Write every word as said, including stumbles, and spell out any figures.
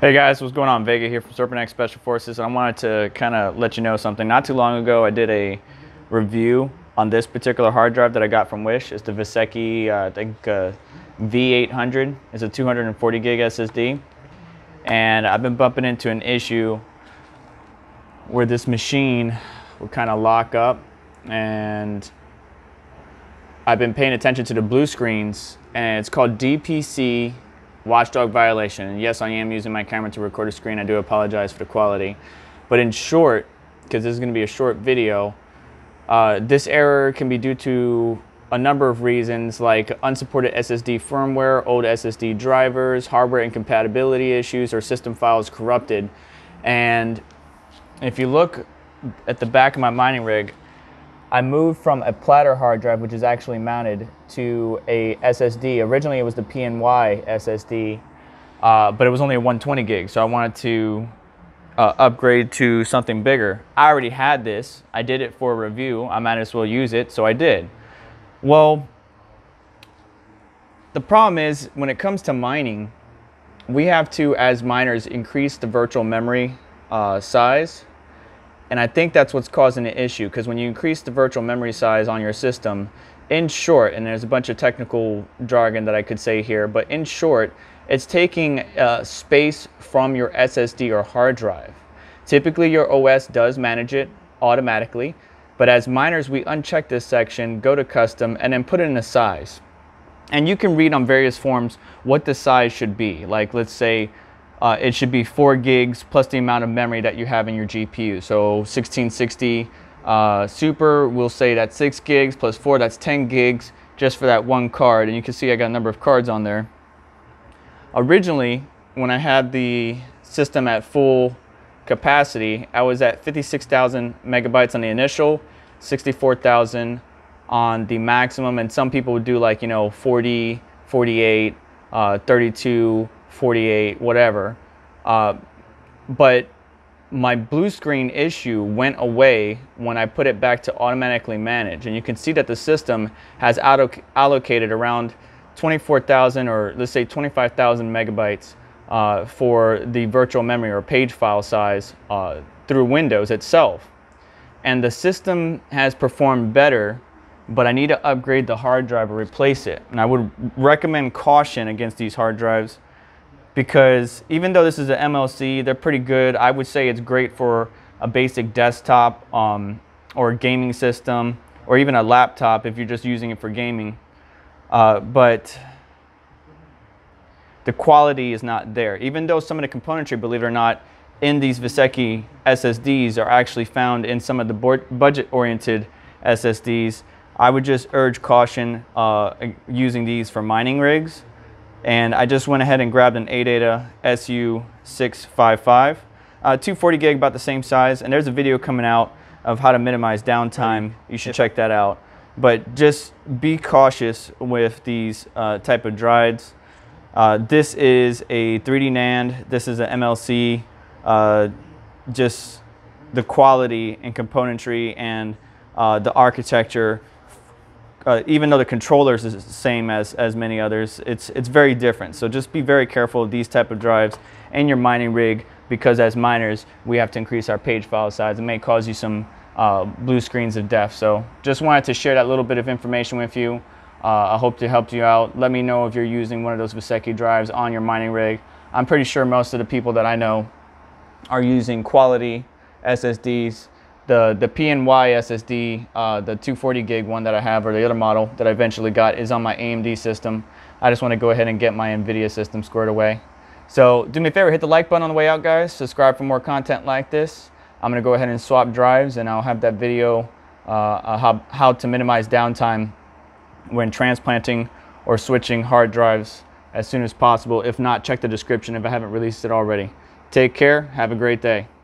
Hey guys, what's going on? Vega here from SerpentX Special Forces. I wanted to kind of let you know something. Not too long ago, I did a review on this particular hard drive that I got from Wish. It's the Vaseky, uh, I think uh, V eight hundred. It's a two hundred forty gig S S D. And I've been bumping into an issue where this machine will kind of lock up. And I've been paying attention to the blue screens, and it's called D P C Watchdog Violation. And yes, I am using my camera to record a screen. I do apologize for the quality. But in short, because this is going to be a short video, uh, this error can be due to a number of reasons, like unsupported S S D firmware, old S S D drivers, hardware incompatibility issues, or system files corrupted. And if you look at the back of my mining rig, I moved from a platter hard drive, which is actually mounted, to a S S D. Originally it was the P N Y S S D, uh, but it was only a one twenty gig, so I wanted to uh, upgrade to something bigger. I already had this. I did it for a review. I might as well use it, so I did. Well, the problem is, when it comes to mining, we have to, as miners, increase the virtual memory uh, size. And I think that's what's causing the issue, because when you increase the virtual memory size on your system, in short, and there's a bunch of technical jargon that I could say here, but in short, it's taking uh, space from your S S D or hard drive. Typically, your O S does manage it automatically, but as miners, we uncheck this section, go to custom, and then put in a size. And you can read on various forums what the size should be. Like, let's say, Uh, it should be four gigs plus the amount of memory that you have in your G P U. So sixteen sixty uh, Super, we'll say that's six gigs plus four, that's ten gigs just for that one card. And you can see I got a number of cards on there. Originally, when I had the system at full capacity, I was at fifty-six thousand megabytes on the initial, sixty-four thousand on the maximum. And some people would do, like, you know, forty, forty-eight, uh, thirty-two, forty-eight, whatever, uh, but my blue screen issue went away when I put it back to automatically manage, and you can see that the system has auto allocated around twenty-four thousand, or let's say twenty-five thousand megabytes uh, for the virtual memory or page file size uh, through Windows itself. And the system has performed better, but I need to upgrade the hard drive or replace it. And I would recommend caution against these hard drives, because even though this is an M L C, they're pretty good. I would say it's great for a basic desktop um, or a gaming system, or even a laptop if you're just using it for gaming. Uh, but the quality is not there. Even though some of the componentry, believe it or not, in these Vaseky S S Ds are actually found in some of the budget-oriented S S Ds, I would just urge caution uh, using these for mining rigs. And I just went ahead and grabbed an ADATA S U six fifty-five, uh, two forty gig, about the same size. And there's a video coming out of how to minimize downtime. You should check that out. But just be cautious with these uh, type of drives. Uh, this is a three D NAND. This is an M L C. Uh, just the quality and componentry and uh, the architecture. Uh, even though the controllers is the same as, as many others, it's, it's very different. So just be very careful of these type of drives in your mining rig, because as miners, we have to increase our page file size. It may cause you some uh, blue screens of death. So just wanted to share that little bit of information with you. Uh, I hope to help you out. Let me know if you're using one of those Vaseky drives on your mining rig. I'm pretty sure most of the people that I know are using quality S S Ds. The, the P N Y S S D, uh, the two forty gig one that I have, or the other model that I eventually got, is on my A M D system. I just want to go ahead and get my NVIDIA system squared away. So do me a favor, hit the like button on the way out, guys. Subscribe for more content like this. I'm going to go ahead and swap drives, and I'll have that video uh, how, how to minimize downtime when transplanting or switching hard drives as soon as possible. If not, check the description if I haven't released it already. Take care. Have a great day.